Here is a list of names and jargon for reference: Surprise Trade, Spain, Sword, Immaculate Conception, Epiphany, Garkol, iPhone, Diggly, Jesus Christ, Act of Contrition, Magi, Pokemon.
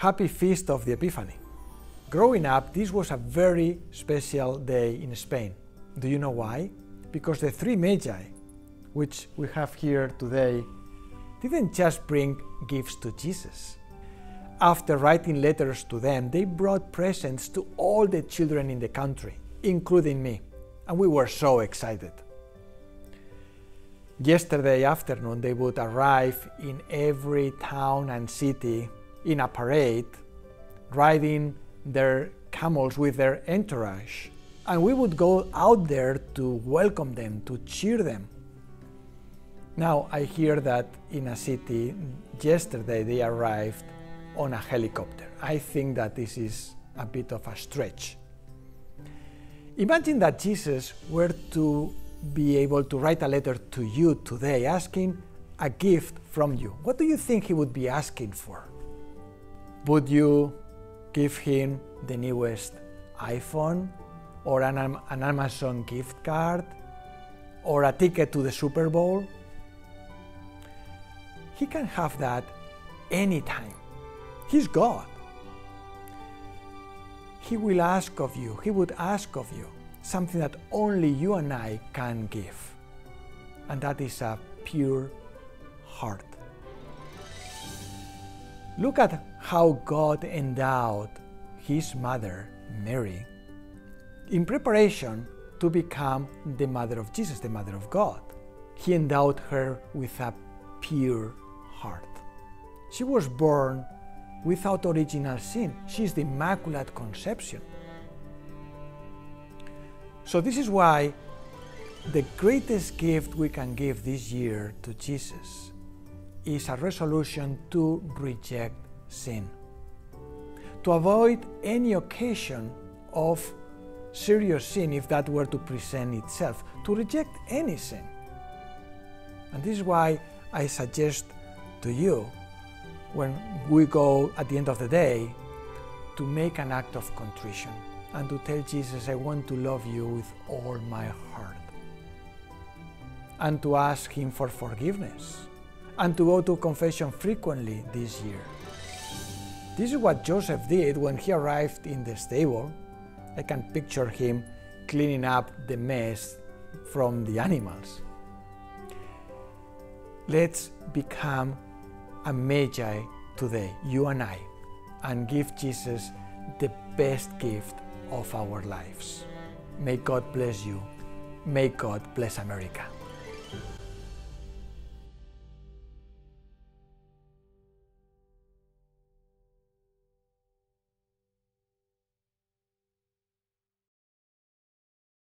Happy Feast of the Epiphany. Growing up, this was a very special day in Spain. Do you know why? Because the three Magi, which we have here today, didn't just bring gifts to Jesus. After writing letters to them, they brought presents to all the children in the country, including me, and we were so excited. Yesterday afternoon, they would arrive in every town and city in a parade, riding their camels with their entourage, and we would go out there to welcome them, to cheer them. Now I hear that in a city yesterday they arrived on a helicopter. I think that this is a bit of a stretch. Imagine that Jesus were to be able to write a letter to you today asking a gift from you. What do you think he would be asking for? Would you give him the newest iPhone, or an Amazon gift card, or a ticket to the Super Bowl? He can have that anytime. He's God. He will ask of you, he would ask of you something that only you and I can give. And that is a pure heart. Look at how God endowed his mother, Mary, in preparation to become the mother of Jesus, the mother of God. He endowed her with a pure heart. She was born without original sin. She is the Immaculate Conception. So this is why the greatest gift we can give this year to Jesus is a resolution to reject sin, to avoid any occasion of serious sin if that were to present itself, to reject any sin. And this is why I suggest to you, when we go at the end of the day, to make an act of contrition and to tell Jesus, I want to love you with all my heart, and to ask him for forgiveness, and to go to confession frequently this year. This is what Joseph did when he arrived in the stable. I can picture him cleaning up the mess from the animals. Let's become a Magi today, you and I, and give Jesus the best gift of our lives. May God bless you. May God bless America.